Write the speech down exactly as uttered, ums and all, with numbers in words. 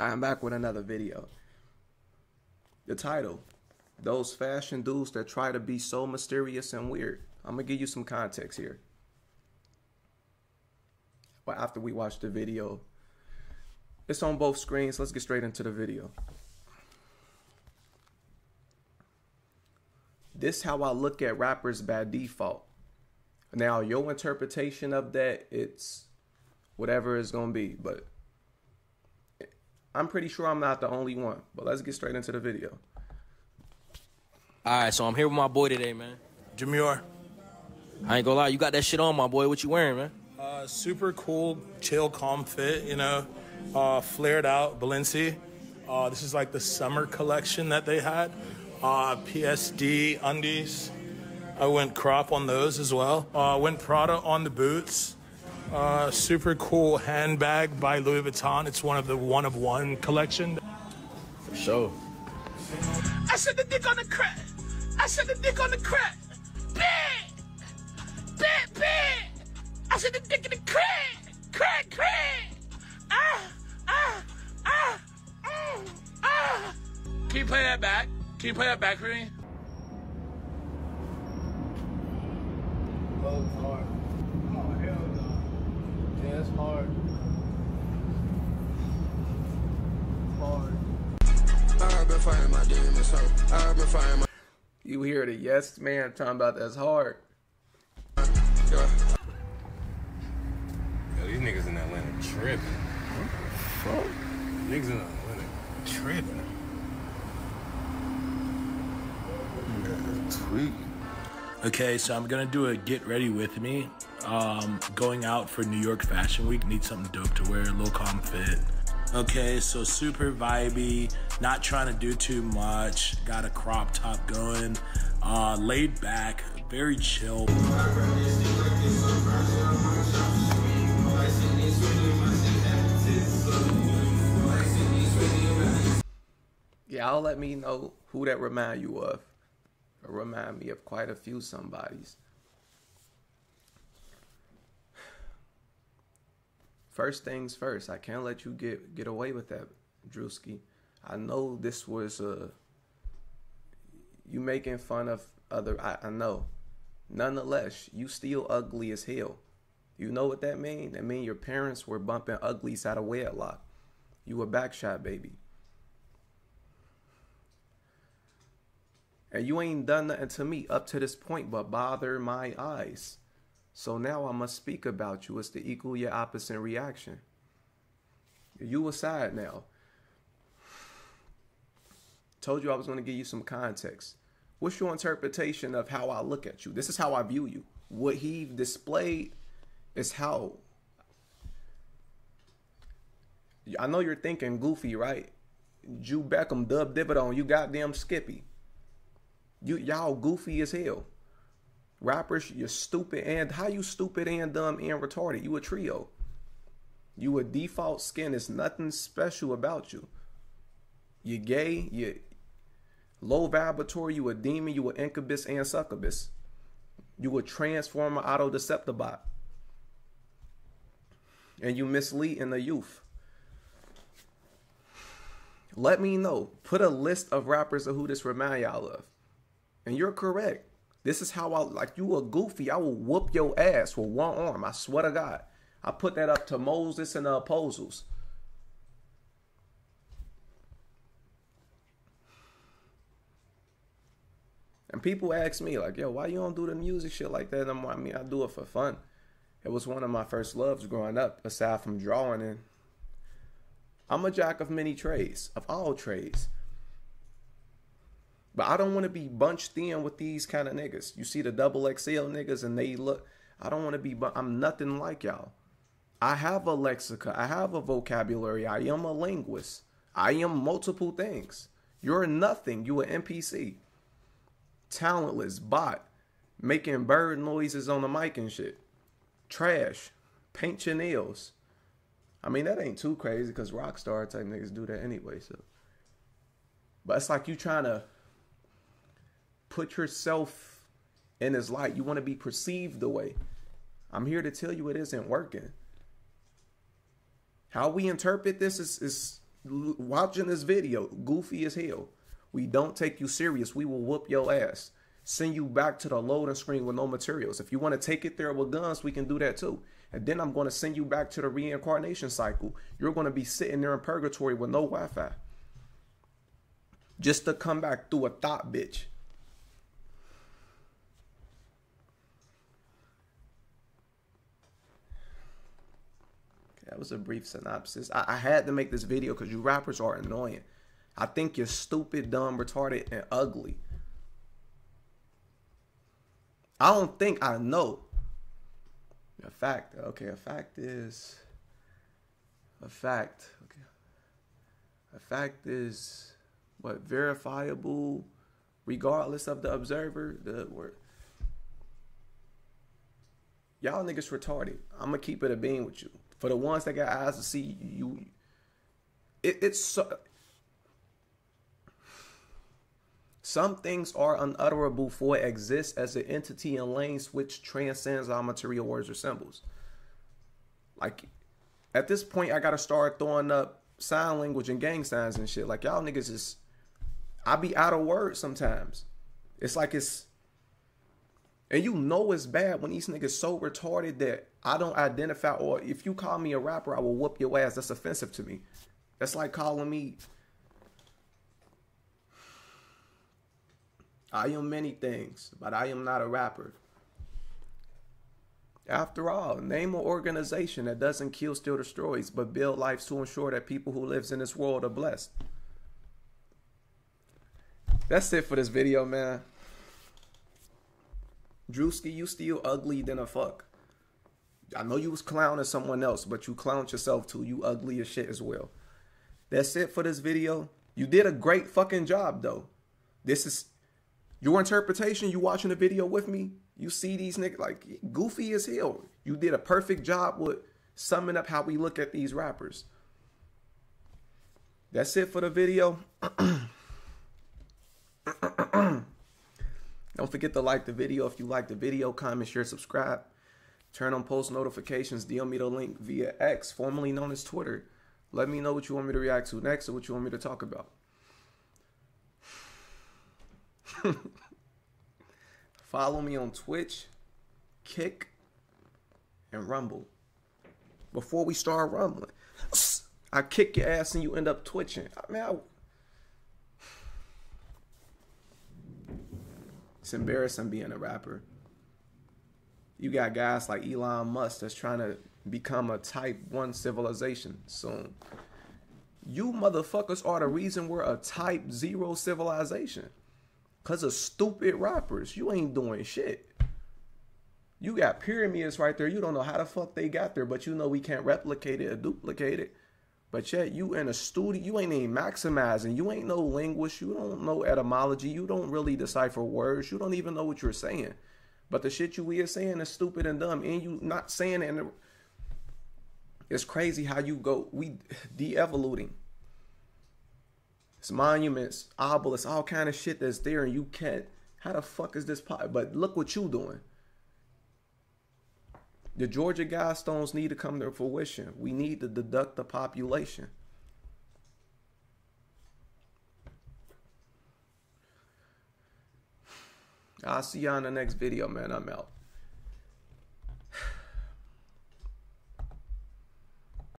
I'm back with another video. The title, those fashion dudes that try to be so mysterious and weird. I'm gonna give you some context here. Well, after we watch the video, it's on both screens. Let's get straight into the video. This how I look at rappers by default. Now, your interpretation of that, it's whatever it's going to be. But I'm pretty sure I'm not the only one. But let's get straight into the video. All right, so I'm here with my boy today, man. Jamir. I ain't going to lie. You got that shit on, my boy. What you wearing, man? Uh, super cool, chill, calm fit, you know. Uh, flared out, Balenci. Uh, this is like the summer collection that they had. Uh, P S D undies. I went crop on those as well. Uh, went Prada on the boots. Uh, super cool handbag by Louis Vuitton. It's one of the one of one collection. For sure. I said the dick on the crack. I said the dick on the crack. Bang! Bang, bang! I said the dick in the crack. Crack, crack! Ah! Ah! Ah! Mm, ah! Can you play that back? Can you play that back for me? Oh, it's hard. Oh, hell no. Yeah, it's hard. It's hard. I've been fighting my demons, so I've been fighting my... You hear the yes man talking about that's hard. Yo, these niggas in Atlanta tripping. What the fuck? Niggas in Atlanta tripping. Tweet. Okay, so I'm gonna do a get ready with me. Um, going out for New York Fashion Week. Need something dope to wear, a little calm fit. Okay, so super vibey, not trying to do too much. Got a crop top going, uh, laid back, very chill. Y'all let me know who that remind you of. Remind me of quite a few somebodies. First things first, I can't let you get get away with that, Druski. I know this was a you making fun of other. I, I know. Nonetheless, you still ugly as hell. You know what that mean? That mean your parents were bumping uglies out of wedlock. You a backshot baby. And you ain't done nothing to me up to this point but bother my eyes. So now I must speak about you. It's the equal your opposite reaction. You aside now. Told you I was going to give you some context. What's your interpretation of how I look at you? This is how I view you. What he displayed is how. I know you're thinking goofy, right? Jew Beckham, Dub Dividon, you goddamn Skippy. You y'all goofy as hell. Rappers, you're stupid and how you stupid and dumb and retarded. You a trio. You a default skin. There's nothing special about you. You gay, you low vibratory, you a demon, you a incubus and succubus. You a transformer auto deceptibot. And you misleading the youth. Let me know. Put a list of rappers of who this remind y'all of. And you're correct. This is how I, like, you a goofy. I will whoop your ass with one arm. I swear to God. I put that up to Moses and the apostles. And people ask me, like, yo, why you don't do the music shit like that? And I'm, I mean, I do it for fun. It was one of my first loves growing up, aside from drawing. And I'm a jack of many trades, of all trades. But I don't want to be bunched in with these kind of niggas. You see the double X L niggas and they look. I don't want to be. I'm nothing like y'all. I have a lexica. I have a vocabulary. I am a linguist. I am multiple things. You're nothing. You an N P C. Talentless. Bot. Making bird noises on the mic and shit. Trash. Paint your nails. I mean, that ain't too crazy because rock star type niggas do that anyway. So, but it's like you trying to put yourself in his light. You want to be perceived the way. I'm here to tell you it isn't working. How we interpret this is, is watching this video, goofy as hell. We don't take you serious. We will whoop your ass. Send you back to the loading screen with no materials. If you want to take it there with guns, we can do that too. And then I'm going to send you back to the reincarnation cycle. You're going to be sitting there in purgatory with no Wi-Fi. Just to come back through a thought, bitch. That was a brief synopsis. I, I had to make this video because you rappers are annoying. I think you're stupid, dumb, retarded, and ugly. I don't think I know. A fact. Okay, a fact is... A fact. Okay. A fact is... What? Verifiable, regardless of the observer. The word. Y'all niggas retarded. I'm going to keep it a bean with you. For the ones that got eyes to see you, it, it's so, some things are unutterable, for it exists as an entity in lanes which transcends all material words or symbols. Like, at this point, I got to start throwing up sign language and gang signs and shit. Like, y'all niggas is, I be out of words sometimes. It's like it's, and you know it's bad when these niggas so retarded that I don't identify, or if you call me a rapper, I will whoop your ass. That's offensive to me. That's like calling me, I am many things, but I am not a rapper. After all, name an organization that doesn't kill, steal, destroys, but build lives to ensure that people who lives in this world are blessed. That's it for this video, man. Druski, you still ugly than a fuck. I know you was clowning someone else, but you clowned yourself too. You ugly as shit as well. That's it for this video. You did a great fucking job, though. This is your interpretation. You watching the video with me. You see these niggas like goofy as hell. You did a perfect job with summing up how we look at these rappers. That's it for the video. Don't forget to like the video. If you like the video, comment, share, subscribe. Turn on post notifications. D M me the link via X, formerly known as Twitter. Let me know what you want me to react to next or what you want me to talk about. Follow me on Twitch, Kick, and Rumble. Before we start rumbling, I kick your ass and you end up twitching. I mean, I... It's embarrassing being a rapper. You got guys like Elon Musk that's trying to become a type one civilization soon. You motherfuckers are the reason we're a type zero civilization. Because of stupid rappers. You ain't doing shit. You got pyramids right there. You don't know how the fuck they got there, but you know we can't replicate it or duplicate it. But yet you in a studio, you ain't even maximizing. You ain't no linguist. You don't know etymology. You don't really decipher words. You don't even know what you're saying. But the shit you is saying is stupid and dumb, and you not saying it. And it's crazy how you go, we de-evoluting. It's monuments, obelisks, all kind of shit that's there, and you can't. How the fuck is this possible? But look what you doing. The Georgia Guidestones need to come to fruition. We need to deduct the population. I'll see you on the next video, man. I'm out.